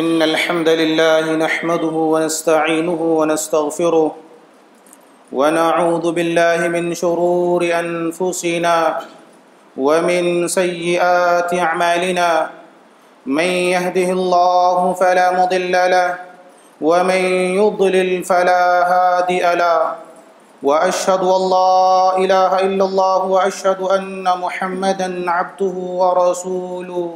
إن الحمد لله نحمده ونستعينه ونستغفره ونعوذ بالله من شرور أنفسنا ومن سيئات أعمالنا من يهده الله فلا مضل له ومن يضلل فلا هادئ له وأشهد أن لا إله إلا الله وأشهد أن محمدا عبده ورسوله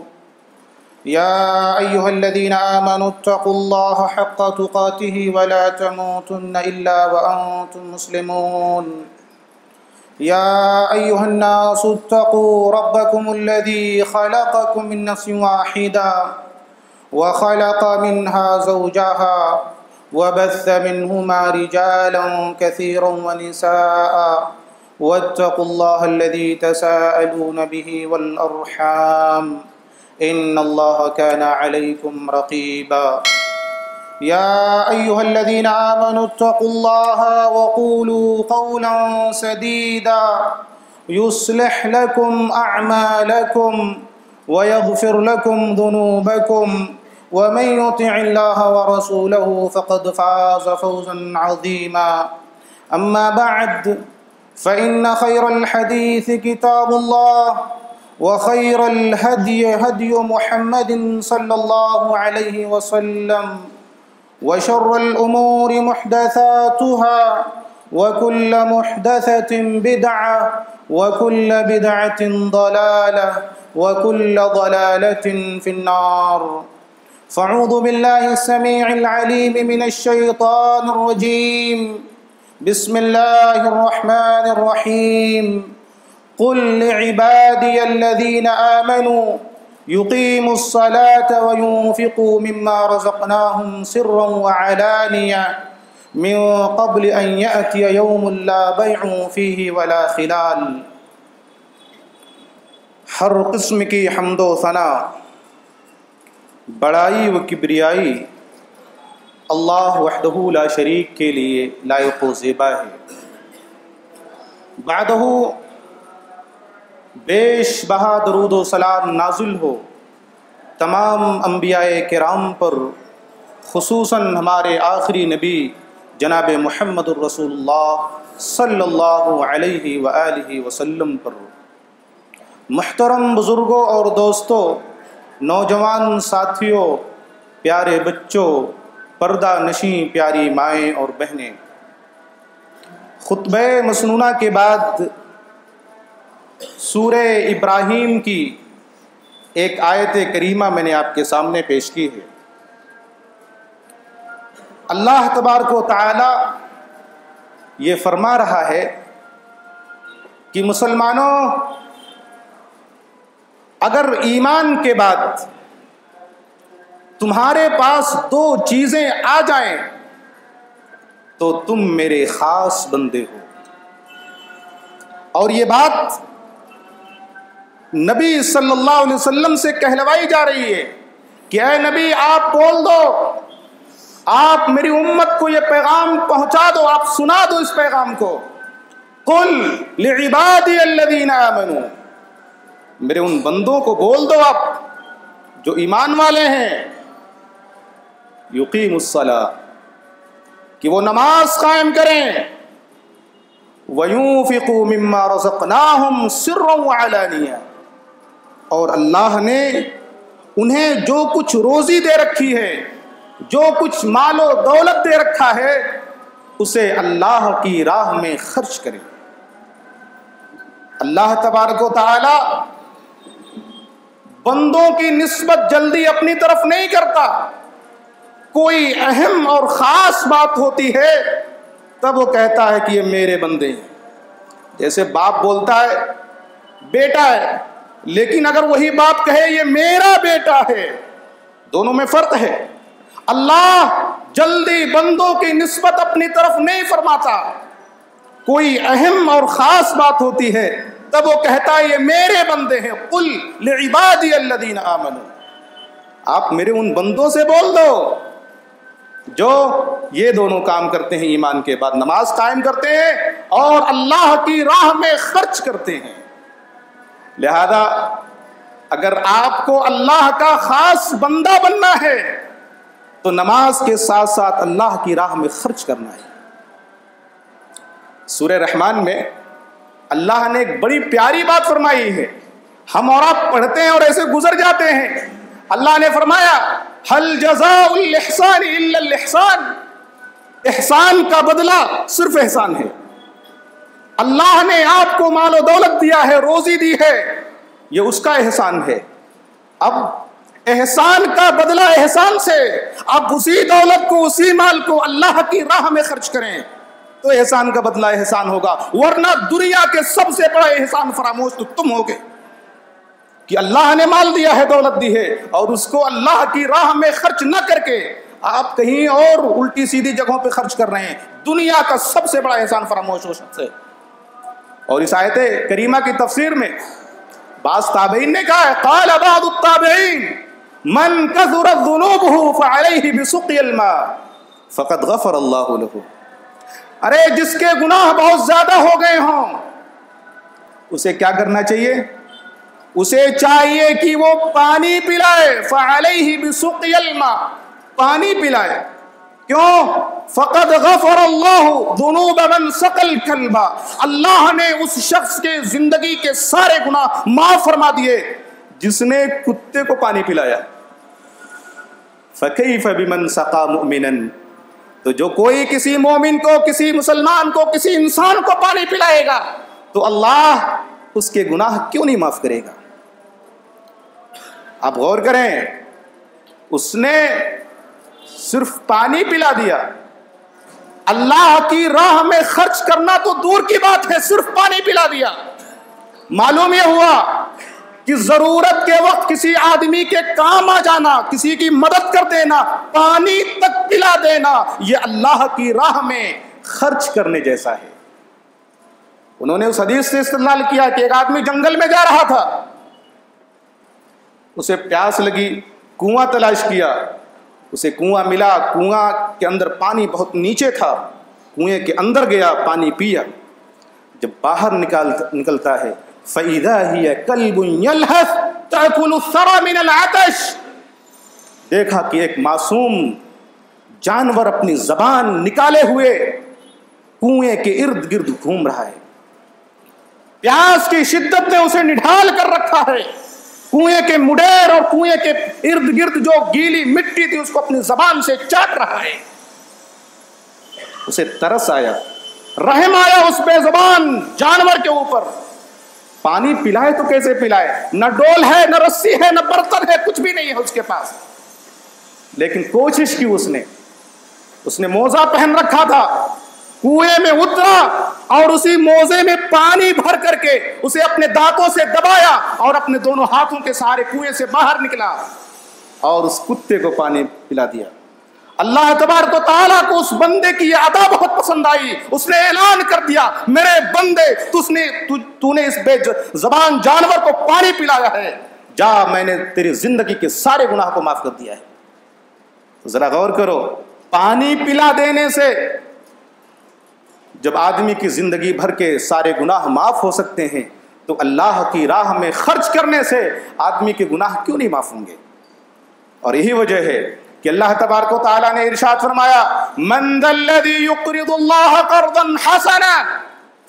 يا أيها الذين آمنوا اتقوا الله حق تقاته ولا تموتن إلا وأنتم مسلمون يا أيها الناس اتقوا ربكم الذي خلقكم من نفس واحدة وخلق منها زوجها وبث منهما رجالا كثيرا ونساء واتقوا الله الذي تساءلون به والأرحام إن الله كان عليكم رقيبا يا أيها الذين آمنوا اتقوا الله وقولوا قولا سديدا يصلح لكم أعمالكم ويغفر لكم ذنوبكم ومن يطع الله ورسوله فقد فاز فوزا عظيما أما بعد فإن خير الحديث كتاب الله وخير الهدي هدي محمد صلى الله عليه وسلم وشر الأمور محدثاتها وكل محدثة بدعة وكل بدعة ضلالة وكل ضلالة في النار فأعوذ بالله السميع العليم من الشيطان الرجيم بسم الله الرحمن الرحيم قل لعبادي الذين آمنوا يقيموا الصلاة وينفقوا مما رزقناهم سرا وعلانية من قبل أن يأتي يوم لا بيع فيه ولا خلال हर किस्म की हमदो सना बड़ाई व किब्रियाई अल्लाह वहदहू ला शरीक के लिए लायक व ज़ेबा है। बादहू बेश बहा दरूद व सलाम नाज़िल हो तमाम अम्बियाए किराम पर, खुसूसन हमारे आखिरी नबी जनाब मुहम्मदुर रसूलुल्लाह सल्लल्लाहु अलैहि व आलिहि वसल्लम पर। मुहतरम बुज़ुर्गों और दोस्तों, नौजवान साथियों, प्यारे बच्चों, पर्दा नशी प्यारी माएँ और बहनें, खुतबे मसनूना के बाद सूरे इब्राहीम की एक आयत करीमा मैंने आपके सामने पेश की है। अल्लाह तबारक व तआला ये फरमा रहा है कि मुसलमानों, अगर ईमान के बाद तुम्हारे पास दो चीज़ें आ जाएं तो तुम मेरे ख़ास बंदे हो। और ये बात नबी सल्लल्लाहु अलैहि वसल्लम से कहलवाई जा रही है कि ऐ नबी, आप बोल दो, आप मेरी उम्मत को ये पैगाम पहुंचा दो, आप सुना दो इस पैगाम को। कुल लिइबादी अल्लज़ीना आमनू, मेरे उन बंदों को बोल दो आप जो ईमान वाले हैं, युकीमुस्सला, कि वो नमाज कायम करें, वयूंफिकू मिम्मा रज़क़नाहुम सिर्रन व अलानिया, और अल्लाह ने उन्हें जो कुछ रोज़ी दे रखी है, जो कुछ मालो दौलत दे रखा है, उसे अल्लाह की राह में खर्च करें। अल्लाह तबारक व तआला बंदों की निस्बत जल्दी अपनी तरफ नहीं करता। कोई अहम और ख़ास बात होती है तब वो कहता है कि ये मेरे बंदे हैं। जैसे बाप बोलता है बेटा है, लेकिन अगर वही बाप कहे ये मेरा बेटा है, दोनों में फ़र्क है। अल्लाह जल्दी बंदों की निस्बत अपनी तरफ नहीं फरमाता। कोई अहम और ख़ास बात होती है तब वो कहता है ये मेरे बंदे हैं। कुल लिइबादी अल्लज़ीना आमनू, आप मेरे उन बंदों से बोल दो जो ये दोनों काम करते हैं, ईमान के बाद नमाज कायम करते हैं और अल्लाह की राह में खर्च करते हैं। लिहाजा अगर आपको अल्लाह का खास बंदा बनना है तो नमाज के साथ साथ अल्लाह की राह में खर्च करना है। सूरह रहमान में अल्लाह ने एक बड़ी प्यारी बात फरमाई है, हम और आप पढ़ते हैं और ऐसे गुजर जाते हैं। अल्लाह ने फरमाया हल जज़ाउल इहसान इल्ला अल इहसान, एहसान का बदला सिर्फ एहसान है। अल्लाह ने आपको मालो दौलत दिया है, रोजी दी है, ये उसका एहसान है। अब एहसान का बदला एहसान से, अब उसी दौलत को उसी माल को अल्लाह की राह में खर्च करें तो एहसान का बदला एहसान होगा, वरना दुनिया के सबसे बड़ा एहसान फरामोश तो तुम होगे कि अल्लाह ने माल दिया है, दौलत दी है, और उसको अल्लाह की राह में खर्च न करके आप कहीं और उल्टी सीधी जगहों पे खर्च कर रहे हैं। दुनिया का सबसे बड़ा एहसान फरामोश हो सकता है। और इस आयत करीमा की तफसीर में बास ताबईन ने कहा क़ाल बादु ताबईन मन कसुर ज़ुनूबहु फ़अलैहि बिसुक़िल मा फ़क़द गफ़र अल्लाहु लहु। अरे जिसके गुनाह बहुत ज्यादा हो गए हों उसे क्या करना चाहिए? उसे चाहिए कि वो पानी पिलाए, फ़अलैहि बिसुक़िल मा, पानी पिलाए। क्यों? फ़क़द ग़फ़र अल्लाहु ज़ुनूब मन सकल कल्बा, अल्लाह ने उस शख्स के जिंदगी के सारे गुनाह माफ फरमा दिए जिसने कुत्ते को पानी पिलाया। फ़कैफ़ बिमन सक़ा मुमिनन, तो जो कोई किसी मोमिन को, किसी मुसलमान को, किसी इंसान को पानी पिलाएगा तो अल्लाह उसके गुनाह क्यों नहीं माफ करेगा? आप गौर करें, उसने सिर्फ पानी पिला दिया। अल्लाह की राह में खर्च करना तो दूर की बात है, सिर्फ पानी पिला दिया। मालूम यह हुआ कि जरूरत के वक्त किसी आदमी के काम आ जाना, किसी की मदद कर देना, पानी तक पिला देना, यह अल्लाह की राह में खर्च करने जैसा है। उन्होंने उस हदीस से इस्तेमाल किया कि एक आदमी जंगल में जा रहा था, उसे प्यास लगी, कुआं तलाश किया, उसे कुआं मिला। कुआं के अंदर पानी बहुत नीचे था, कुएं के अंदर गया, पानी पिया। जब बाहर निकलता है फ़इज़ा हिय कल्बुन यलहस ताकुलु सरा मिनल आतश, देखा कि एक मासूम जानवर अपनी जबान निकाले हुए कुएं के इर्द गिर्द घूम रहा है। प्यास की शिद्दत ने उसे निढाल कर रखा है। कुएं के मुडेर और कुएं के इर्द गिर्द जो गीली मिट्टी थी उसको अपनी जबान से चाट रहा है। उसे तरस आया, रहम आया उस बेजबान जानवर के ऊपर। पानी पिलाए तो कैसे पिलाए? न डोल है, न रस्सी है, न बर्तन है, कुछ भी नहीं है उसके पास। लेकिन कोशिश की उसने, उसने मोजा पहन रखा था, कुएं में उतरा और उसी मोजे में पानी भर करके उसे अपने दांतों से दबाया और अपने दोनों हाथों के सहारे कुएं से बाहर निकला और उस कुत्ते को पानी पिला दिया। अल्लाह तबारक व तआला को उस बंदे की यह अदा बहुत पसंद आई। उसने ऐलान कर दिया मेरे बंदे तूने इस बेजबान जानवर को पानी पिलाया है, जा मैंने तेरी जिंदगी के सारे गुनाह को माफ कर दिया है। तो जरा गौर करो, पानी पिला देने से जब आदमी की ज़िंदगी भर के सारे गुनाह माफ़ हो सकते हैं तो अल्लाह की राह में खर्च करने से आदमी के गुनाह क्यों नहीं माफ़ होंगे? और यही वजह है कि अल्लाह तबारक व तआला ने इरशाद फरमाया मन दल्लज़ी युक़रिदुल्लाह क़र्दन हसनन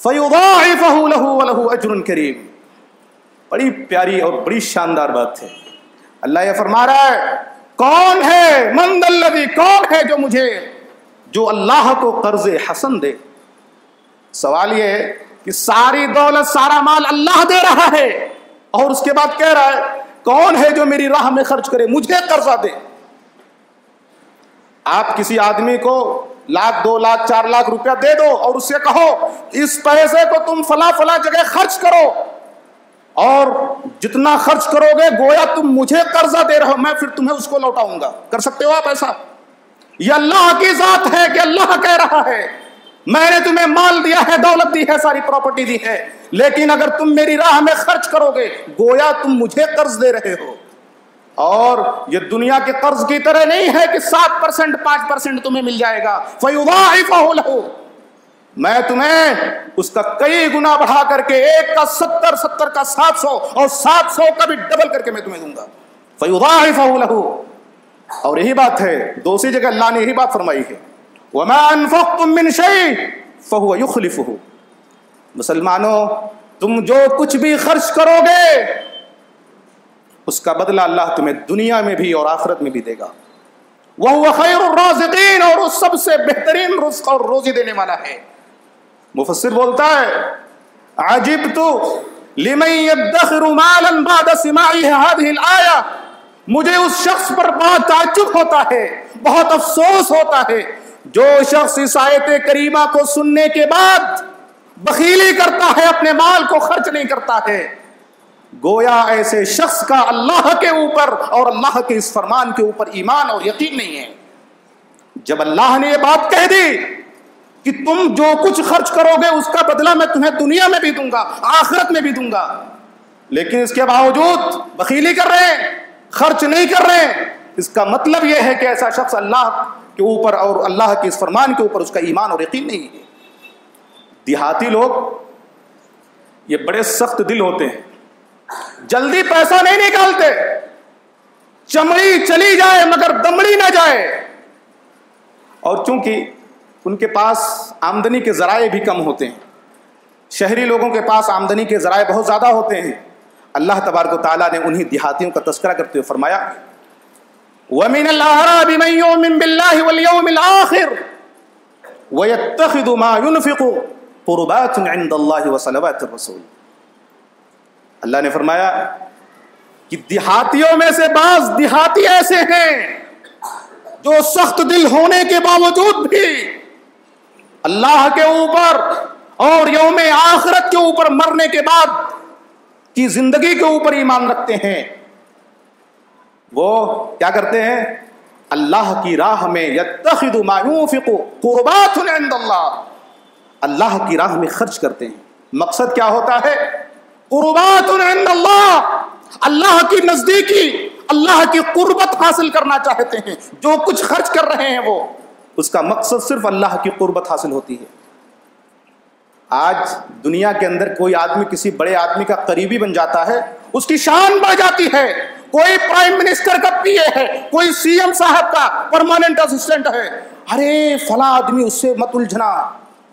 फ़युज़ाइफ़हु लहु व लहु अज्रुन करीम। बड़ी प्यारी और बड़ी शानदार बात है। अल्लाह यह फरमा रहा है कौन है, मन दल्लज़ी, कौन है जो मुझे, जो अल्लाह को कर्ज़ हसन दे। सवाल यह है कि सारी दौलत सारा माल अल्लाह दे रहा है और उसके बाद कह रहा है कौन है जो मेरी राह में खर्च करे, मुझे कर्जा दे। आप किसी आदमी को 1 लाख 2 लाख 4 लाख रुपया दे दो और उससे कहो इस पैसे को तुम फला फला जगह खर्च करो और जितना खर्च करोगे गोया तुम मुझे कर्जा दे रहे हो, मैं फिर तुम्हें उसको लौटाऊंगा। कर सकते हो आप ऐसा? यह अल्लाह की जात है कि अल्लाह कह रहा है मैंने तुम्हें माल दिया है, दौलत दी है, सारी प्रॉपर्टी दी है, लेकिन अगर तुम मेरी राह में खर्च करोगे गोया तुम मुझे कर्ज दे रहे हो। और ये दुनिया के कर्ज की तरह नहीं है कि 7% 5% तुम्हें मिल जाएगा। फ़युज़ाइफ़हु लहू, मैं तुम्हें उसका कई गुना बढ़ा करके 1 का 70, 70 का 700 और 700 का भी डबल करके मैं तुम्हें दूंगा। फ़युज़ाइफ़हु लहू, और यही बात है दूसरी जगह अल्लाह ने यही बात फरमाई है, वमा अनफक़्तुम मिन शै'इन फ़हुव युख़्लिफ़ुहु, मुसलमानों तुम जो कुछ भी खर्च करोगे उसका बदला अल्लाह तुम्हें दुनिया में भी और आखिरत में भी देगा, वहुव ख़ैरुर राज़िक़ीन, और उस सबसे बेहतरीन रिज़्क़ और रोजी देने वाला है। मुफस्सिर बोलता है अजीबतु लिमन यदख़िरु मालन बअद सिमाई हादिहिल आया, मुझे उस शख्स पर बहुत ताज्जुब होता है, बहुत अफसोस होता है जो शख्स इस आयत करीमा को सुनने के बाद बखीली करता है, अपने माल को खर्च नहीं करता है। गोया ऐसे शख्स का अल्लाह के ऊपर और अल्लाह के इस फरमान के ऊपर ईमान और यकीन नहीं है। जब अल्लाह ने यह बात कह दी कि तुम जो कुछ खर्च करोगे उसका बदला मैं तुम्हें दुनिया में भी दूंगा, आखिरत में भी दूंगा, लेकिन इसके बावजूद बखीली कर रहे हैं, खर्च नहीं कर रहे हैं, इसका मतलब यह है कि ऐसा शख्स अल्लाह के ऊपर और अल्लाह के इस फरमान के ऊपर उसका ईमान और यकीन नहीं है। देहाती लोग ये बड़े सख्त दिल होते हैं, जल्दी पैसा नहीं निकालते, चमड़ी चली जाए मगर दमड़ी ना जाए। और चूंकि उनके पास आमदनी के जराए भी कम होते हैं, शहरी लोगों के पास आमदनी के जराए बहुत ज़्यादा होते हैं। अल्लाह तबारक व तआला ने उन्हीं देहातियों का तस्करा करते हुए फरमाया, वमिनल अअराबी मन युमिन बिल्लाहि वल यौमिल आखिर वयत्तखिज़ु मा युनफ़िक़ु क़ुरबातन इंदल्लाहि व सलावातिर रसूल। अल्लाह ने फरमाया कि देहातियों में से बाज़ देहाती ऐसे हैं जो सख्त दिल होने के बावजूद भी अल्लाह के ऊपर और यौम आखिरत के ऊपर मरने के बाद की जिंदगी के ऊपर ईमान रखते हैं। वो क्या करते हैं, अल्लाह की राह में यत्तखिदु मा युनफ़िक़ु क़ुरबातन इंदल्लाह, अल्लाह की राह में खर्च करते हैं। मकसद क्या होता है, क़ुरबातन इंदल्लाह, अल्लाह की नजदीकी, अल्लाह की क़ुर्बत हासिल करना चाहते हैं। जो कुछ खर्च कर रहे हैं वो उसका मकसद सिर्फ अल्लाह की क़ुर्बत हासिल होती है। आज दुनिया के अंदर कोई आदमी किसी बड़े आदमी का करीबी बन जाता है, उसकी शान बढ़ जाती है, कोई प्राइम मिनिस्टर का पीए है, कोई सीएम साहब का परमानेंट असिस्टेंट है, अरे फला आदमी, उससे मत उलझना,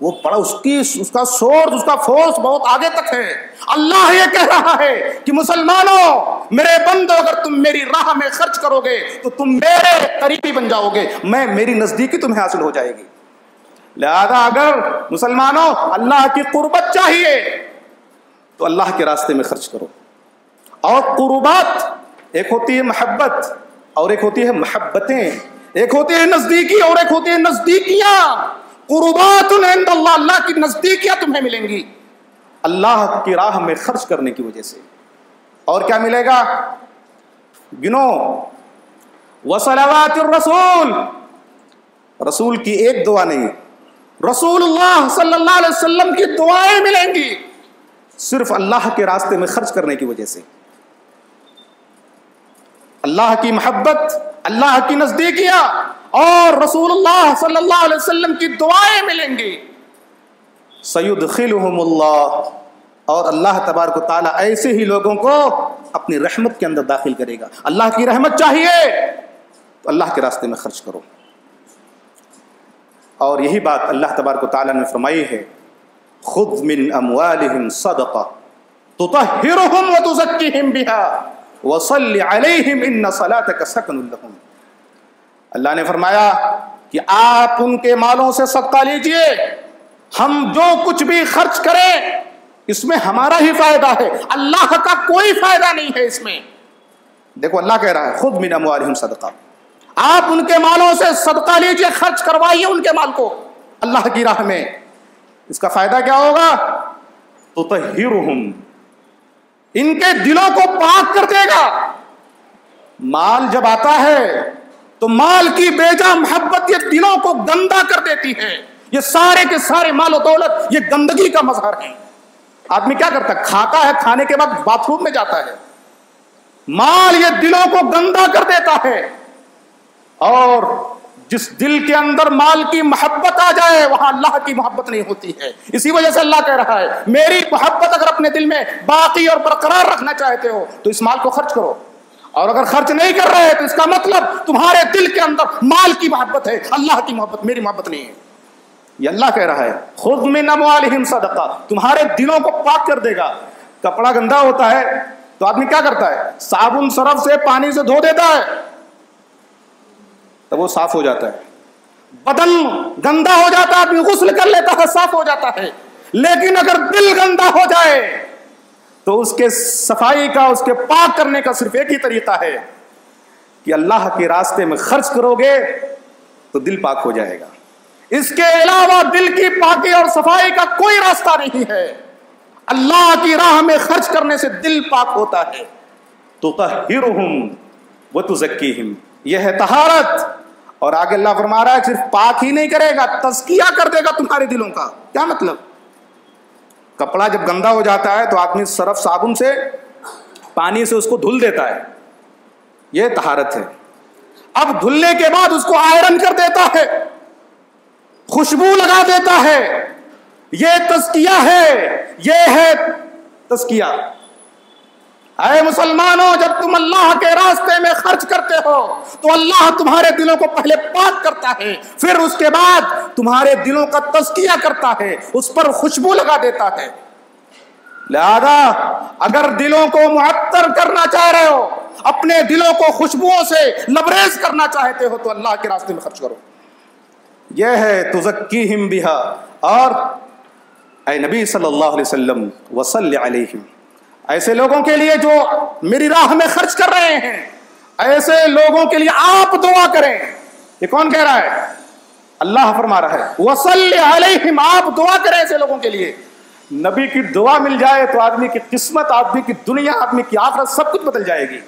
वो बड़ा, उसका सोर्स, उसका फोर्स बहुत आगे तक है। अल्लाह ये कह रहा है कि मुसलमानों, मेरे बंदो, अगर तुम मेरी राह में खर्च करोगे तो तुम मेरे करीबी बन जाओगे, मैं मेरी नजदीकी तुम्हें हासिल हो जाएगी। लिहाजा अगर मुसलमानों अल्लाह की कुर्बत चाहिए तो अल्लाह के रास्ते में खर्च करो। और कुर्बात एक होती है मोहब्बत और एक होती है मोहब्बतें, एक होती है नज़दीकी और एक होती है नज़दीकियाँ। कुर्बातुन इंदल्लाह, अल्लाह की नज़दीकियाँ तुम्हें मिलेंगी अल्लाह की राह में खर्च करने की वजह से। और क्या मिलेगा, गिनो, वसलावातुर रसूल, रसूल की एक दुआ नहीं, रसूलुल्लाह सल्लल्लाहु अलैहि वसल्लम की दुआएं मिलेंगी सिर्फ अल्लाह के रास्ते में खर्च करने की वजह से। अल्लाह की मोहब्बत, अल्लाह की नजदीकियां और रसूलुल्लाह सल्लल्लाहु अलैहि वसल्लम की दुआएं मिलेंगी। सयुदखिलुहुमुल्लाह, और अल्लाह तबारक व तआला ऐसे ही लोगों को अपनी रहमत के अंदर दाखिल करेगा। अल्लाह की रहमत चाहिए तो अल्लाह के रास्ते में खर्च करो। और यही बात अल्लाह तबारक व तआला ने फरमाई है, खुद मिन अमवालिहिम सदका तुतहिरुहुम व तुज़क्किहिम बिहा व सल्लि अलैहिम इन्न सलातक सकनुन लहुम। अल्लाह ने फरमाया कि आप उनके मालों से सदका लीजिए, हम जो कुछ भी खर्च करें इसमें हमारा ही फायदा है, अल्लाह का कोई फायदा नहीं है इसमें। देखो अल्लाह कह रहा है, खुद मिन अमवालिहिम सदका, आप उनके मालों से सदका लीजिए, खर्च करवाइए उनके माल को अल्लाह की राह में। इसका फायदा क्या होगा, तुतहिरुहुम, इनके दिलों को पाक कर देगा। माल जब आता है तो माल की बेजा मोहब्बत ये दिलों को गंदा कर देती है। ये सारे के सारे माल और दौलत ये गंदगी का मजहर है। आदमी क्या करता है, खाता है, खाने के बाद बाथरूम में जाता है। माल ये दिलों को गंदा कर देता है, और जिस दिल के अंदर माल की मोहब्बत आ जाए वहां अल्लाह की मोहब्बत नहीं होती है। इसी वजह से अल्लाह कह रहा है, मेरी मोहब्बत अगर अपने दिल में बाकी और बरकरार रखना चाहते हो तो इस माल को खर्च करो। और अगर खर्च नहीं कर रहे तो इसका मतलब तुम्हारे दिल के अंदर माल की मोहब्बत है, अल्लाह की मोहब्बत, मेरी मोहब्बत नहीं है। ये अल्लाह कह रहा है खुद में नमवालिहिम सदका, तुम्हारे दिलों को पाक कर देगा। कपड़ा गंदा होता है तो आदमी क्या करता है, साबुन सरफ से पानी से धो देता है तो वो साफ हो जाता है। बदन गंदा हो जाता है, आदमी गुस्ल कर लेता है, साफ हो जाता है। लेकिन अगर दिल गंदा हो जाए तो उसके सफाई का, उसके पाक करने का सिर्फ एक ही तरीका है कि अल्लाह के रास्ते में खर्च करोगे तो दिल पाक हो जाएगा। इसके अलावा दिल की पाकी और सफाई का कोई रास्ता नहीं है। अल्लाह की राह में खर्च करने से दिल पाक होता है। तुतहिरुहुम व तुज़क्कीहिम, यह है तहारत। और आगे अल्लाह फरमा रहा है सिर्फ पाक ही नहीं करेगा, तज़किया कर देगा तुम्हारे दिलों का। क्या मतलब, कपड़ा जब गंदा हो जाता है तो आदमी सरफ साबुन से पानी से उसको धुल देता है, यह तहारत है। अब धुलने के बाद उसको आयरन कर देता है, खुशबू लगा देता है, यह तज़किया है, यह है तज़किया। अरे मुसलमानों, जब तुम अल्लाह के रास्ते में खर्च करते हो तो अल्लाह तुम्हारे दिलों को पहले पाक करता है, फिर उसके बाद तुम्हारे दिलों का तज़किया करता है, उस पर खुशबू लगा देता है। लिहाजा अगर दिलों को मुअत्तर करना चाह रहे हो, अपने दिलों को खुशबुओं से लबरेज करना चाहते हो तो अल्लाह के रास्ते में खर्च करो। यह है तुज़क्कीहिम बिहा। और ऐ नबी सल्लल्लाहु अलैहि वसल्लम वसल्लि अलैहिम, ऐसे लोगों के लिए जो मेरी राह में खर्च कर रहे हैं, ऐसे लोगों के लिए आप दुआ करें। ये कौन कह रहा है, अल्लाह फरमा रहा है वसल्लि अलैहिम, आप दुआ करें ऐसे लोगों के लिए। नबी की दुआ मिल जाए तो आदमी की किस्मत, आदमी की दुनिया, आदमी की आखिरत सब कुछ बदल जाएगी।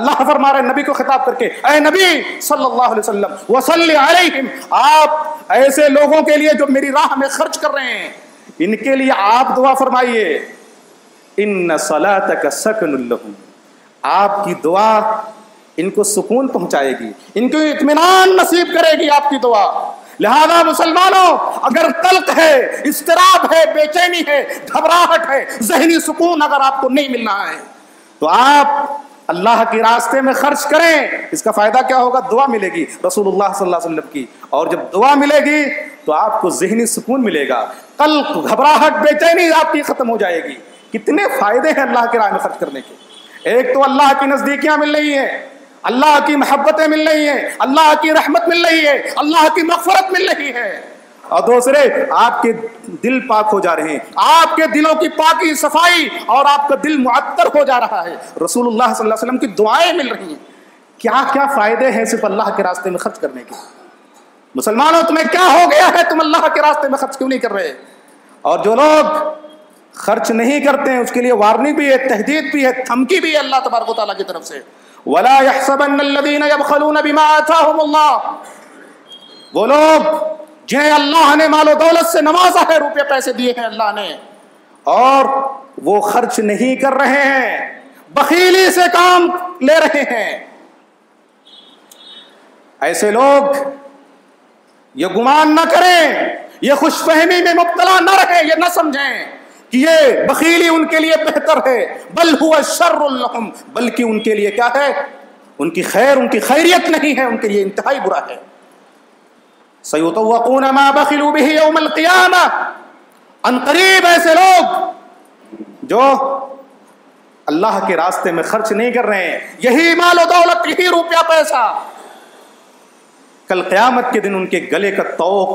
अल्लाह फरमा रहा है नबी को खिताब करके, ऐ नबी सल्लल्लाहु अलैहि वसल्लम वसल्लि अलैहिम, आप ऐसे लोगों के लिए जो मेरी राह में खर्च कर रहे हैं, इनके लिए आप दुआ फरमाइए। इन्ना सलातक सकनुल लहुम, आपकी दुआ इनको सुकून पहुंचाएगी, इनको इत्मीनान नसीब करेगी आपकी दुआ। लिहाजा मुसलमानों, अगर तल्ख है, इस्तराब है, बेचैनी है, घबराहट है, ज़हनी सुकून अगर आपको नहीं मिल रहा है तो आप अल्लाह के रास्ते में खर्च करें। इसका फायदा क्या होगा, दुआ मिलेगी रसूलुल्लाह सल्लल्लाहु अलैहि वसल्लम की, और जब दुआ मिलेगी तो आपको ज़हनी सुकून मिलेगा, तल्ख घबराहट बेचैनी आपकी खत्म हो जाएगी। कितने फायदे हैं अल्लाह के राह में खर्च करने के। एक तो अल्लाह की नजदीकियां मिल रही है, अल्लाह की मोहब्बतें मिल रही है, अल्लाह की रहमत मिल रही है, अल्लाह की मग़फ़िरत मिल रही है, और दूसरे आपके दिल पाक हो जा रहे हैं, आपके दिलों की पाकी सफाई, और आपका दिल मुअत्तर हो जा रहा है, रसूलुल्लाह सल्लल्लाहु अलैहि वसल्लम की दुआएं मिल रही हैं। क्या क्या फायदे हैं सिर्फ अल्लाह के रास्ते में खर्च करने के। मुसलमानों, तुम्हें क्या हो गया है, तुम अल्लाह के रास्ते में खर्च क्यों नहीं कर रहे। और जो लोग खर्च नहीं करते हैं उसके लिए वार्निंग भी है, तहदीद भी है, धमकी भी है अल्लाह तबारक व तआला की तरफ से। वला यहसबन्नल्लज़ीना यबखलूना बिमा आताहुमुल्लाह, वो लोग जिन्हें अल्लाह ने मालो दौलत से नवाजा है, रुपये पैसे दिए हैं अल्लाह ने, और वो खर्च नहीं कर रहे हैं, बखीली से काम ले रहे हैं, ऐसे लोग ये गुमान ना करें, ये खुशफहमी में मुब्तला ना रहे, ये ना समझें कि ये बखीली उनके लिए बेहतर है, बल हुआ शर्रुल लहुम, बल्कि उनके लिए क्या है, उनकी खैर, उनकी खैरियत नहीं है, उनके लिए इंतहाई बुरा है। सयुतवक़ून मा बखिलू बिही यौमल क़ियामह, अनक़रीब ऐसे लोग जो अल्लाह के रास्ते में खर्च नहीं कर रहे हैं, यही माल और दौलत, यही रुपया पैसा, कल क़यामत के दिन उनके गले का तोक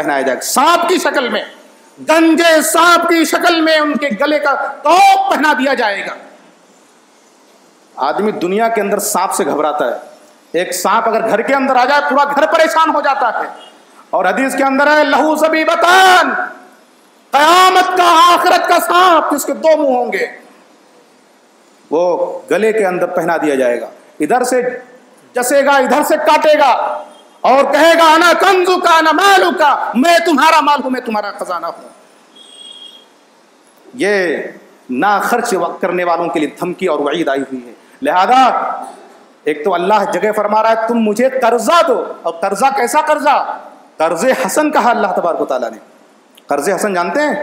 पहनाया जाएगा, सांप की शक्ल में, गंजे सांप की शक्ल में उनके गले का तोप पहना दिया जाएगा। आदमी दुनिया के अंदर सांप से घबराता है, एक सांप अगर घर के अंदर आ जाए पूरा घर परेशान हो जाता है। और हदीस के अंदर है लहू सभी बतान, कयामत का, आखिरत का सांप जिसके दो मुंह होंगे, वो गले के अंदर पहना दिया जाएगा, इधर से जसेगा, इधर से काटेगा, और कहेगा अना कंजू का ना मालू का, मैं तुम्हारा माल हूं, मैं तुम्हारा खजाना हूं। ये ना खर्च करने वालों के लिए धमकी और वईद आई हुई है। लिहाजा एक तो अल्लाह जगह फरमा रहा है तुम मुझे कर्जा दो, और कर्जा कैसा कर्जा, कर्जे हसन कहा अल्लाह तबारक व तआला ने। कर्जे हसन जानते हैं,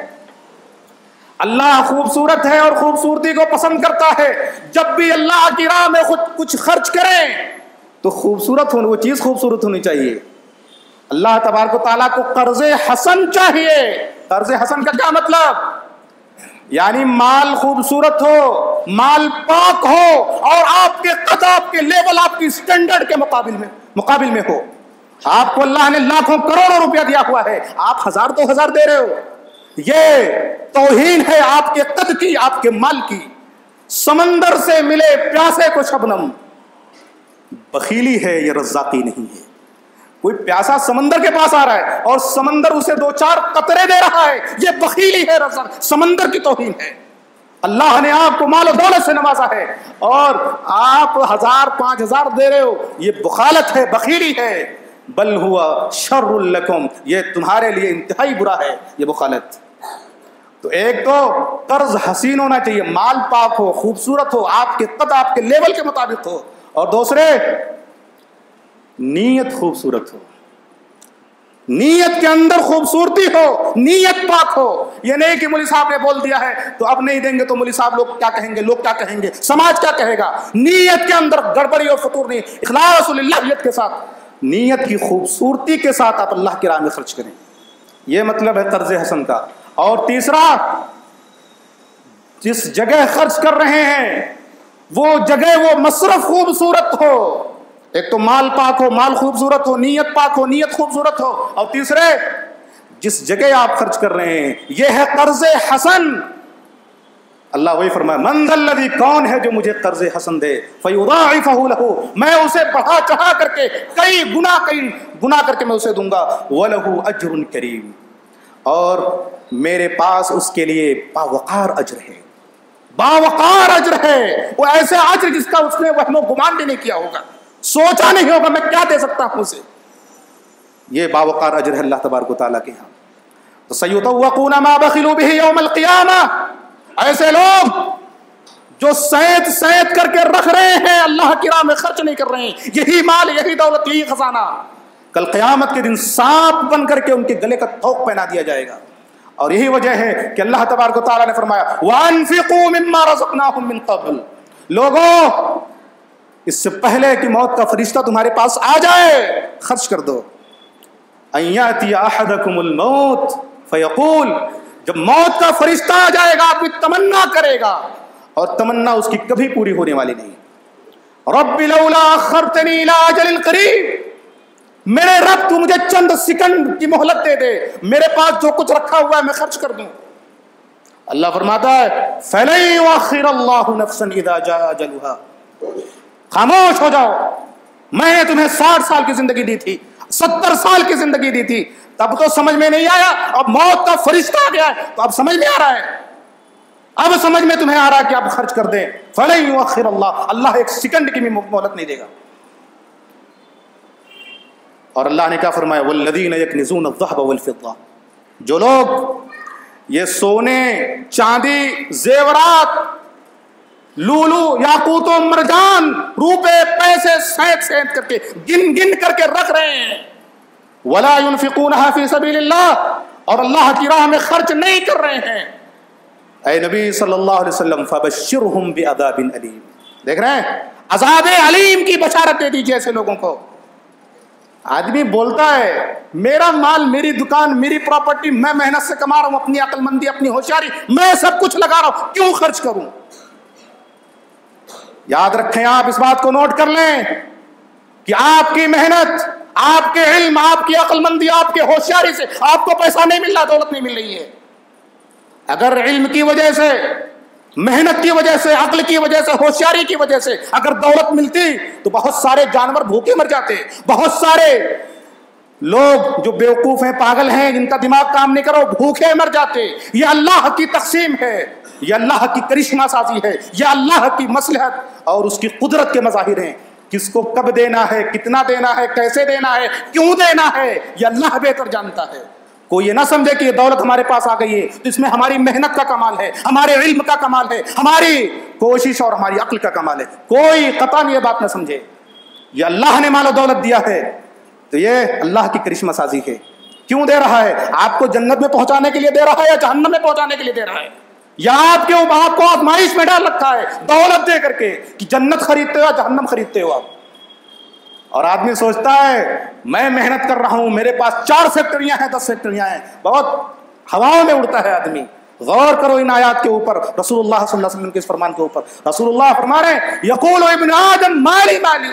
अल्लाह खूबसूरत है और खूबसूरती को पसंद करता है। जब भी अल्लाह की राह में खुद कुछ खर्च करें तो खूबसूरत होनी, वो चीज़ खूबसूरत होनी चाहिए। अल्लाह तबारक व तआला को कर्ज़े हसन चाहिए। कर्ज़े हसन का क्या मतलब? यानी माल खूबसूरत हो, माल पाक हो और आपके कद, आपके लेवल, आपकी स्टैंडर्ड के मुकाबिल में हो। आपको अल्लाह ने लाखों करोड़ों रुपया दिया हुआ है, आप हजार दो हजार दे रहे हो, ये तौहीन है आपके कद की, आपके माल की। समंदर से मिले प्यासे को शबनम, बखीली है ये, रज़ाकी नहीं है। कोई प्यासा समंदर के पास आ रहा है और समंदर उसे दो चार कतरे दे रहा है, ये बखीली है, समंदर की तौहीन है। अल्लाह ने आपको माल और दौलत से नवाजा है और आप हजार पांच हजार दे रहे हो, ये बुखालत है, बखीली है। बल हुआ शर्रुल लकुम, ये तुम्हारे लिए इंतहाई बुरा है, ये बुखालत। तो एक तो कर्ज हसीन होना चाहिए, माल पाक हो, खूबसूरत हो, आपके कद, आपके लेवल के मुताबिक हो, और दूसरे नीयत खूबसूरत हो, नीयत के अंदर खूबसूरती हो, नीयत पाक हो। ये नहीं कि मुल्ला साहब ने बोल दिया है तो अब नहीं देंगे तो मुल्ला साहब लोग क्या कहेंगे, लोग क्या कहेंगे, समाज क्या कहेगा। नीयत के अंदर गड़बड़ी और फतूर नहीं, इखलास लिल्लाह के साथ, नीयत की खूबसूरती के साथ आप अल्लाह की राह में खर्च करें, यह मतलब है तर्ज हसन का। और तीसरा, जिस जगह खर्च कर रहे हैं वो जगह, वो मसरफ खूबसूरत हो। एक तो माल पाक हो, माल खूबसूरत हो, नीयत पाक हो, नीयत खूबसूरत हो, और तीसरे जिस जगह आप खर्च कर रहे हैं, यह है कर्ज़े हसन। अल्लाह वही फरमाए, मंज़ल्लज़ी, कौन है जो मुझे कर्ज़े हसन दे, फ़युज़ाइफ़हु लहू, मैं उसे बढ़ा चढ़ा करके कई गुना करके मैं उसे दूंगा, वलहू अज्रुन करीम, और मेरे पास उसके लिए बावकार अज्र है, बावकार अज्र है। वो ऐसे अज्र जिसका उसने वहमो गुमान भी नहीं किया होगा, सोचा नहीं होगा मैं क्या दे सकता हूं उसे, ये बावकार अजर है अल्लाह तबारक व तआला के यहाँ। तो सयुतवक़ूना मा बखिलू बिही यौमल क़ियामह, ऐसे लोग जो सैद सैद करके रख रहे हैं, अल्लाह की राह में खर्च नहीं कर रहे हैं, यही माल, यही दौलत, यही खजाना, कल क़यामत के दिन सांप बन करके उनके गले का थोक पहना दिया जाएगा। और यही वजह है कि अल्लाह तबारक व तआला ने फरमाया, वअनफ़िक़ू मिम्मा रज़क़नाकुम मिन क़ब्ल, लोगो इससे पहले कि मौत का फरिश्ता तुम्हारे पास आ जाए खर्च कर दो। अय्याति अहदकुमुल मौत फयक़ूल, जब मौत का फरिश्ता आ जाएगा आपकी तमन्ना करेगा और तमन्ना उसकी कभी पूरी होने वाली नहीं। रब्बि लौला अख़्ख़रतनी इला अजलिन क़रीब, मेरे रब तू मुझे चंद सेकंड की मोहलत दे दे, मेरे पास जो कुछ रखा हुआ है मैं खर्च कर दूं। अल्लाह फरमाता है, फ़लन युअख़्ख़िरल्लाहु नफ़्सन इज़ा जाअ अजलुहा, खामोश हो जाओ, मैंने तुम्हें 60 साल की जिंदगी दी थी, 70 साल की जिंदगी दी थी, तब तो समझ में नहीं आया, अब मौत का फरिश्ता आ गया है तो अब समझ में आ रहा है, अब समझ में तुम्हें आ रहा है कि आप खर्च कर दें। फलन युअख़्ख़िरल्लाह, अल्लाह एक सेकंड की भी मोहलत नहीं देगा। और अल्लाह ने क्या फरमाया, वल्लज़ीना यकनिज़ूना अज़-ज़हब वल-फ़िद्दा, जो लोग ये सोने, चांदी, जेवरात, लूलू, याकूत, मरजान, रुपए, पैसे सैद करके, गिन गिन करके रख रहे हैं, वला युनफिकूनहा फी सबीलिल्लाह, और अल्लाह की राह में खर्च नहीं कर रहे हैं, ऐ नबी सल्लल्लाहु अलैहि वसल्लम फबश्शिरहुम बिअज़ाबिन अलीम, देख रहे हैं, अज़ाब अलीम की बशारत दे दीजिए ऐसे लोगों को। आदमी बोलता है मेरा माल, मेरी दुकान, मेरी प्रॉपर्टी, मैं मेहनत से कमा रहा हूँ, अपनी अक्लमंदी, अपनी होशियारी, मैं सब कुछ लगा रहा हूँ, क्यों खर्च करूँ? याद रखें, आप इस बात को नोट कर लें कि आपकी मेहनत, आपके इल्म, आपकी अक्लमंदी, आपके होशियारी से आपको पैसा नहीं मिल रहा, दौलत नहीं मिल रही है। अगर इल्म की वजह से, मेहनत की वजह से, अक्ल की वजह से, होशियारी की वजह से अगर दौलत मिलती तो बहुत सारे जानवर भूखे मर जाते, बहुत सारे लोग जो बेवकूफ हैं, पागल हैं, जिनका दिमाग काम नहीं करो, भूखे मर जाते। ये अल्लाह की तकसीम है, यह अल्लाह की करिश्मा साजी है, यह अल्लाह की मसलहत और उसकी कुदरत के मज़ाहिर हैं। किसको कब देना है, कितना देना है, कैसे देना है, क्यों देना है, यह अल्लाह बेहतर जानता है। कोई ये ना समझे कि ये दौलत हमारे पास आ गई है तो इसमें हमारी मेहनत का कमाल है, हमारे इल्म का कमाल है, हमारी कोशिश और हमारी अक्ल का कमाल है, कोई कतन ये बात ना समझे। यह अल्लाह ने मालो दौलत दिया है तो ये अल्लाह की करिश्मा साजी है। क्यों दे रहा है? आपको जन्नत में पहुंचाने के लिए दे रहा है या जहन्नम में पहुंचाने के लिए दे रहा है? या आपके आपको आजमाइश में डाल रखा है दौलत दे करके कि जन्नत खरीदते हो या जहन्नम खरीदते हो आप। और आदमी सोचता है मैं मेहनत कर रहा हूं, मेरे पास 4 फैक्ट्रियां हैं 10 फैक्ट्रियां हैं, बहुत हवाओं में उड़ता है आदमी। गौर करो इन आयात के ऊपर, रसूलुल्लाह सल्लल्लाहु अलैहि वसल्लम के इस फरमान के ऊपर। रसूलुल्लाह फरमा रहे हैं यक़ूल इब्न आदम माली माली,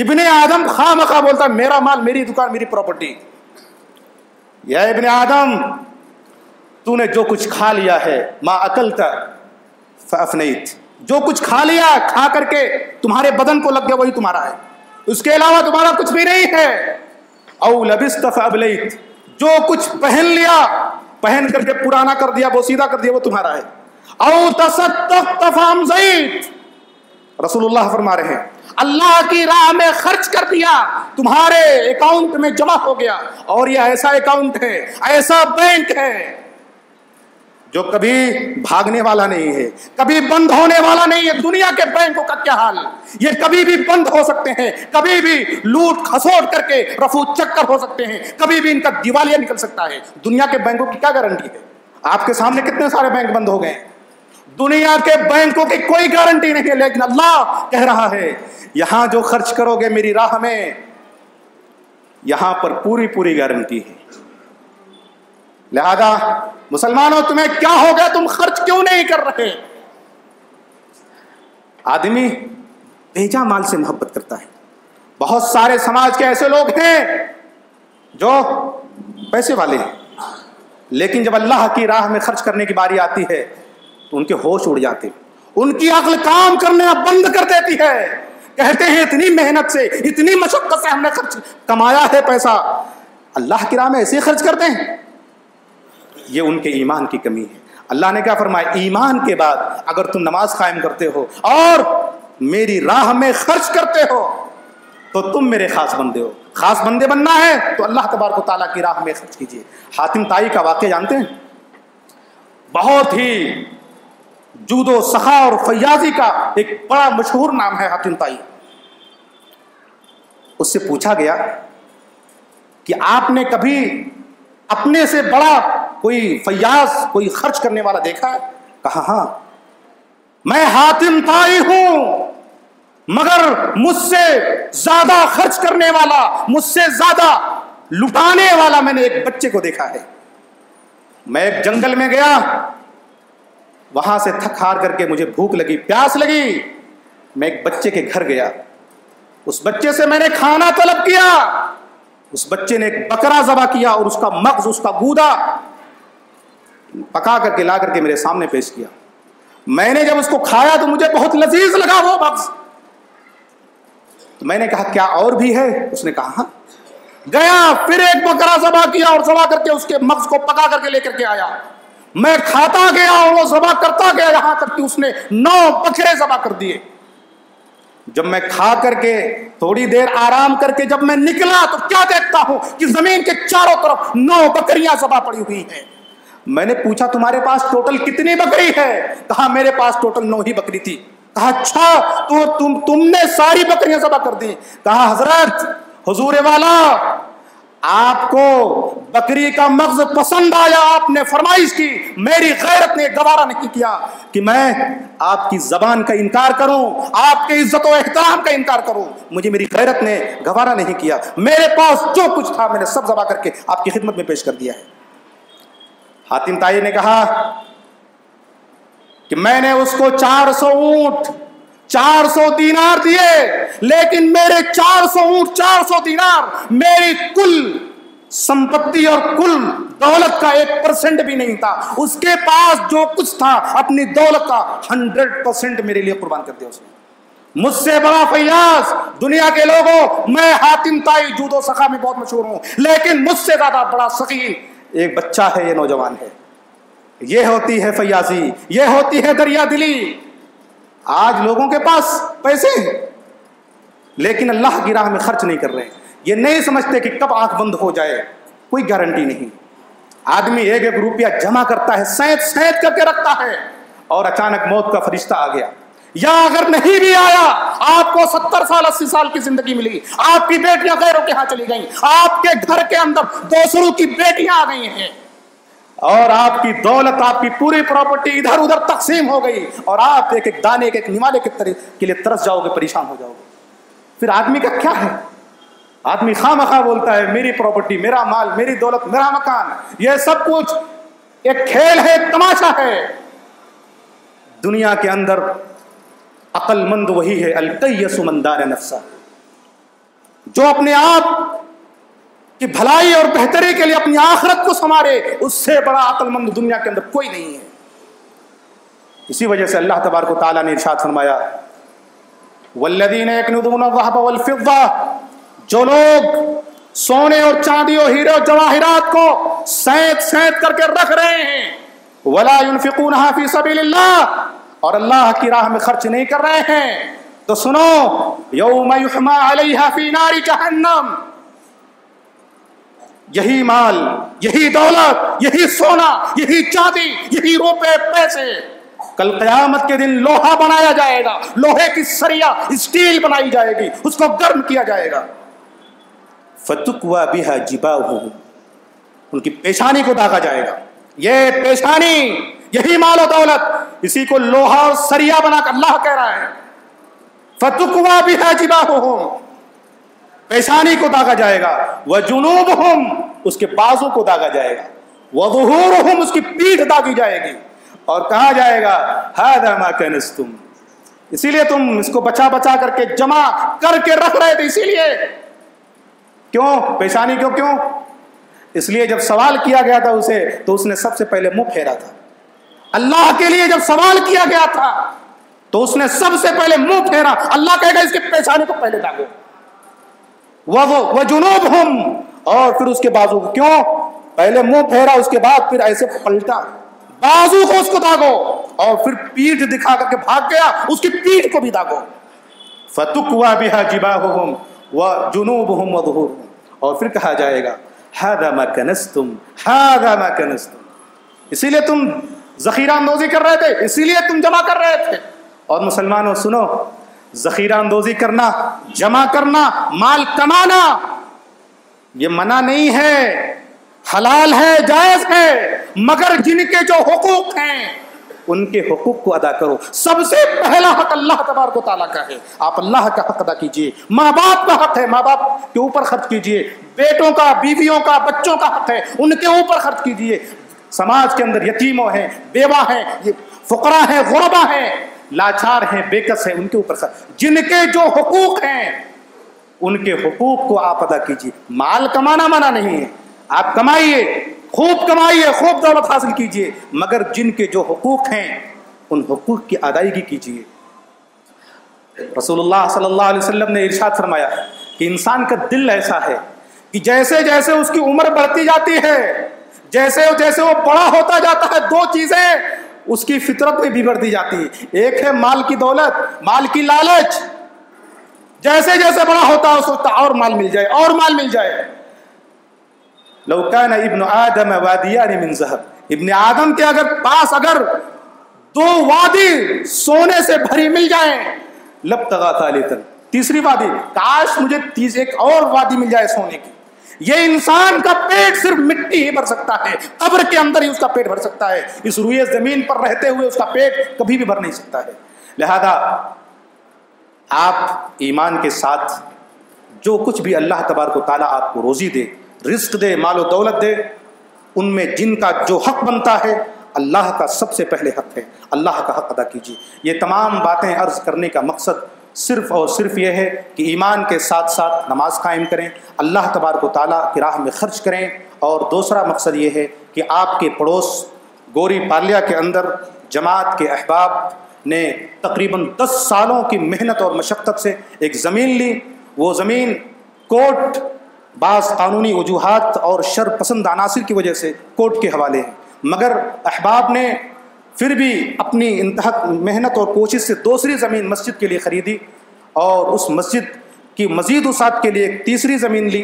इब्ने आदम खामखा बोलता है मेरा माल, मेरी दुकान, मेरी प्रॉपर्टी। या इब्ने आदम तूने जो कुछ खा लिया है, मा अकलता फअफनैत, जो कुछ खा लिया खा करके तुम्हारे बदन को लग गया वही तुम्हारा है, उसके अलावा तुम्हारा कुछ भी नहीं है। औ लबिस्ता फअबलैत, जो कुछ पहन लिया पहन करके पुराना कर दिया, वो सीधा कर दिया, वो तुम्हारा है। औ तसद्दक़त फअमज़ैत, रसूलुल्लाह फरमा रहे हैं अल्लाह की राह में खर्च कर दिया, तुम्हारे अकाउंट में जमा हो गया। और यह ऐसा अकाउंट है, ऐसा बैंक है जो कभी भागने वाला नहीं है, कभी बंद होने वाला नहीं है। दुनिया के बैंकों का क्या हाल, ये कभी भी बंद हो सकते हैं, कभी भी लूट खसोट करके रफू चक्कर हो सकते हैं, कभी भी इनका दिवालिया निकल सकता है। दुनिया के बैंकों की क्या गारंटी है? आपके सामने कितने सारे बैंक बंद हो गए, दुनिया के बैंकों की कोई गारंटी नहीं है। लेकिन अल्लाह कह रहा है यहां जो खर्च करोगे मेरी राह में, यहां पर पूरी पूरी गारंटी है। लिहाजा मुसलमानों तुम्हें क्या हो गया, तुम खर्च क्यों नहीं कर रहे? आदमी बेजा माल से मोहब्बत करता है। बहुत सारे समाज के ऐसे लोग हैं जो पैसे वाले हैं, लेकिन जब अल्लाह की राह में खर्च करने की बारी आती है तो उनके होश उड़ जाते हैं, उनकी अक्ल काम करना बंद कर देती है। कहते हैं इतनी मेहनत से, इतनी मशक्कत से हमने खर्च कमाया है पैसा, अल्लाह की राह में ऐसे खर्च करते हैं। ये उनके ईमान की कमी है। अल्लाह ने क्या फरमाया, ईमान के बाद अगर तुम नमाज कायम करते हो और मेरी राह में खर्च करते हो तो तुम मेरे खास बंदे हो। खास बंदे बनना है तो अल्लाह तबारक व तआला की राह में खर्च कीजिए। हातिम ताई का वाक्य जानते हैं, बहुत ही जूदो सखा और फयाजी का एक बड़ा मशहूर नाम है हातिम ताई। उससे पूछा गया कि आपने कभी अपने से बड़ा कोई फयाज, कोई खर्च करने वाला देखा है? कहा हाँ, मैं हातिम ताई हूं, मगर मुझसे ज्यादा खर्च करने वाला, मुझसे ज्यादा लुटाने वाला मैंने एक बच्चे को देखा है। मैं एक जंगल में गया, वहां से थक हार करके मुझे भूख लगी, प्यास लगी, मैं एक बच्चे के घर गया, उस बच्चे से मैंने खाना तलब किया। उस बच्चे ने एक बकरा जबा किया और उसका मगज, उसका गूदा पका करके ला करके मेरे सामने पेश किया। मैंने जब उसको खाया तो मुझे बहुत लजीज लगा वो मगज, तो मैंने कहा क्या और भी है? उसने कहा हाँ। गया फिर एक बकरा जबा किया और जबा करके उसके मगज को पका करके लेकर के आया। मैं खाता गया और वो जबा करता गया, यहां तक कि उसने 9 बकरे जबा कर दिए। जब मैं खा करके थोड़ी देर आराम करके जब मैं निकला तो क्या देखता हूं कि जमीन के चारों तरफ 9 बकरियां जबा पड़ी हुई हैं। मैंने पूछा तुम्हारे पास टोटल कितनी बकरी है? कहा मेरे पास टोटल 9 ही बकरी थी। कहा अच्छा तो तुमने सारी बकरियां जबा कर दी? कहा हजरत, हुजूर वाला, आपको बकरी का मगज पसंद आया, आपने फरमाइश की, मेरी गैरत ने गवारा नहीं किया कि मैं आपकी जबान का इनकार करूं, आपके इज्जत और एहतराम का इनकार करूं, मुझे मेरी गैरत ने गवारा नहीं किया, मेरे पास जो कुछ था मैंने सब जबा करके आपकी खिदमत में पेश कर दिया है। हातिम ताई ने कहा कि मैंने उसको 400 ऊंट 400 दीनार दिए, लेकिन मेरे 400 ऊंट 400 दीनार मेरी कुल संपत्ति और कुल दौलत का 1% भी नहीं था। उसके पास जो कुछ था अपनी दौलत का 100% मेरे लिए कुर्बान कर दिया उसने। मुझसे बड़ा फयाज दुनिया के लोगों, मैं हातिम ताई जूदो सखा में बहुत मशहूर हूं, लेकिन मुझसे ज्यादा बड़ा सखी एक बच्चा है, ये नौजवान है। ये होती है फयाजी, ये होती है दरिया दिली। आज लोगों के पास पैसे हैं लेकिन अल्लाह की राह में खर्च नहीं कर रहे, ये नहीं समझते कि कब आंख बंद हो जाए, कोई गारंटी नहीं। आदमी एक रुपया जमा करता है, सैंत सैंत करके रखता है, और अचानक मौत का फरिश्ता आ गया, या अगर नहीं भी आया आपको 70 साल 80 साल की जिंदगी मिली, आपकी बेटियां गैरों के हाथ चली गई, आपके घर के अंदर 200 की बेटियां आ गई हैं, और आपकी दौलत, आपकी पूरी प्रॉपर्टी इधर उधर तकसीम हो गई और आप एक एक दाने, एक निवाले के लिए तरस जाओगे, परेशान हो जाओगे। फिर आदमी का क्या है? आदमी खामखा बोलता है मेरी प्रॉपर्टी, मेरा माल, मेरी दौलत, मेरा मकान, यह सब कुछ एक खेल है, एक तमाशा है। दुनिया के अंदर अक्लमंद वही है अल्कय्यसु मन दान नफ्सा, जो अपने आप कि भलाई और बेहतरी के लिए अपनी आखिरत को संवारे, उससे बड़ा अक्लमंद दुनिया के अंदर कोई नहीं है। इसी वजह से अल्लाह तबारक व तआला ने इरशाद फरमाया वल्लज़ीना यकनज़ूना ज़हब वल फ़िद्दा, जो लोग सोने और चांदी और हीरे और जवाहिरात को सैंत सैंत करके रख रहे हैं, वला युनफ़िक़ूनहा फ़ी सबीलिल्लाह, और अल्लाह की राह में खर्च नहीं कर रहे हैं, तो सुनो यौम युहमा अलैहा फ़ी नारि जहन्नम, यही माल, यही दौलत, यही सोना, यही चांदी, यही रुपए पैसे कल क़यामत के दिन लोहा बनाया जाएगा, लोहे की सरिया स्टील बनाई जाएगी, उसको गर्म किया जाएगा। फतुक्वा बिहा जिबाहुहुम, उनकी पेशानी को दागा जाएगा। ये पेशानी, यही माल और दौलत, इसी को लोहा और सरिया बनाकर अल्लाह कह रहा है फतुक्वा बिहा जिबाहुहुम, पेशानी को दागा जाएगा। व जुनूबहुम, उसके बाजू को दागा जाएगा। व ज़ुहूरहुम, उसकी पीठ दागी जाएगी और कहा जाएगा हादा मा कनज़्तुम, इसीलिए तुम इसको बचा बचा करके जमा करके रख रहे थे। इसीलिए क्यों पेशानी, क्यों क्यों? इसलिए जब सवाल किया गया था उसे, तो उसने सबसे पहले मुंह फेरा था। अल्लाह के लिए जब सवाल किया गया था तो उसने सबसे पहले मुंह फेरा। अल्लाह कहेगा इसके पेशानी को पहले दागो। वह जुनूबहुम, और फिर उसके बाजू को, क्यों? पहले मुंह फेरा, उसके बाद फिर ऐसे पलटा, बाजू को उसको दागो, और फिर पीठ दिखा करके भाग गया, उसकी पीठ को भी दागो। फतुक्वा बिहा जिबाहुहुम व जुनूबहुम व ज़ुहूरहुम, और फिर कहा जाएगा हादा मा कनज़्तुम, हादा मा कनज़्तुम, इसीलिए तुम जखीरा अंदोजी कर रहे थे, इसीलिए तुम जमा कर रहे थे। और मुसलमानों सुनो, जखीरा अंदोजी करना, जमा करना, माल कमाना, ये मना नहीं है, हलाल है, जायज है, मगर जिनके जो हुकूक हैं उनके हुकूक को अदा करो। सबसे पहला हक अल्लाह तबारक व तआला का है, आप अल्लाह का हक अदा कीजिए। माँ बाप का हक है, माँ बाप के ऊपर खर्च कीजिए। बेटों का, बीवियों का, बच्चों का हक है, उनके ऊपर खर्च कीजिए। समाज के अंदर यतीमों हैं, बेवा हैं, ये फुकरा हैं, गुरबा हैं, लाचार हैं, बेकस हैं, उनके ऊपर खर्च। जिनके जो हुकूक हैं उनके हुकूक को आप अदा कीजिए। माल कमाना मना नहीं है, आप कमाइए, खूब कमाइए, खूब दौलत हासिल कीजिए, मगर जिनके जो हुकूक हैं उन हुकूक की अदायगी कीजिए। रसूलुल्लाह सल्लल्लाहु अलैहि वसल्लम ने इरशाद फरमाया कि इंसान का दिल ऐसा है कि जैसे जैसे उसकी उम्र बढ़ती जाती है, जैसे जैसे वो बड़ा होता जाता है, दो चीज़ें उसकी फितरत में बिगड़ती जाती है। एक है माल की दौलत, माल की लालच, जैसे जैसे बड़ा होता है वो सोचता और माल मिल जाए, और माल मिल जाए। लौ काना इब्न आदम वादियान मिन ज़हब, इब्न आदम के अगर पास अगर दो वादी सोने से भरी मिल जाए, लब्तगा सालिसन, तीसरी वादी, काश मुझे एक और वादी मिल जाए सोने की। ये इंसान का पेट सिर्फ मिट्टी ही भर सकता है, कब्र के अंदर ही उसका पेट भर सकता है, इस रुए जमीन पर रहते हुए उसका पेट कभी भी भर नहीं सकता है। लिहाजा आप ईमान के साथ जो कुछ भी अल्लाह तबारक व तआला आपको रोज़ी दे, रिस्क दे, मालो दौलत दे, उनमें जिनका जो हक बनता है, अल्लाह का सबसे पहले हक है, अल्लाह का हक अदा कीजिए। ये तमाम बातें अर्ज़ करने का मकसद सिर्फ और सिर्फ यह है कि ईमान के साथ साथ नमाज कायम करें, अल्लाह तबारक व तआला की राह में खर्च करें। और दूसरा मकसद ये है कि आपके पड़ोस गोरी पालिया के अंदर जमात के अहबाब ने तकरीबन 10 सालों की मेहनत और मशक्क़त से एक ज़मीन ली। वो ज़मीन कोर्ट बाज़ कानूनी वजूहात और शरपसंद अनासर की वजह से कोर्ट के हवाले है, मगर अहबाब ने फिर भी अपनी इंतहक मेहनत और कोशिश से दूसरी ज़मीन मस्जिद के लिए ख़रीदी, और उस मस्जिद की मज़ीद उसात के लिए एक तीसरी ज़मीन ली,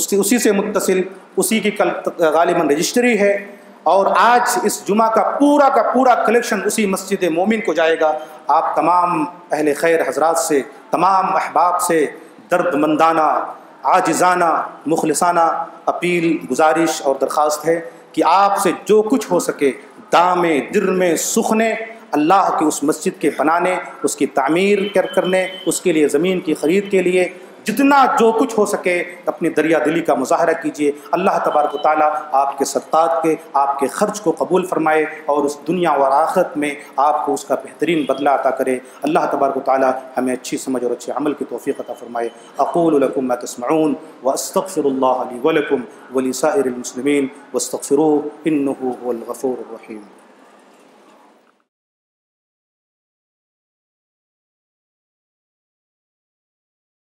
उसी से मुत्तसिल उसी की कल गालिबन रजिस्ट्री है। और आज इस जुमा का पूरा कलेक्शन उसी मस्जिद मोमिन को जाएगा। आप तमाम अहले खैर हजरात से, तमाम अहबाब से दर्दमंदाना, आजिज़ाना, मुखलिसाना अपील, गुजारिश और दरख्वास्त है कि आपसे जो कुछ हो सके दामे दिर्मे सुखने अल्लाह की उस मस्जिद के बनाने, उसकी तामीर करने, उसके लिए ज़मीन की ख़रीद के लिए जितना जो कुछ हो सके अपनी दरिया दिली का मुजाहरा कीजिए। अल्लाह तबारक व तआला आपके सद्क़ात के, आपके ख़र्च को कबूल फ़रमाए और उस दुनिया और आख़िरत में आपको उसका बेहतरीन बदला अता करे। अल्लाह तबारक व तआला हमें अच्छी समझ और अच्छे अमल की तौफ़ीक़ अता फ़रमाए। अक़ूलु लकुम मा तस्मऊन व अस्तग़फ़िरुल्लाह ली व लकुम व लिसाइरिल मुस्लिमीन वस्तग़फ़िरूहु इन्नहु हुवल गफ़ूरुर रहीम।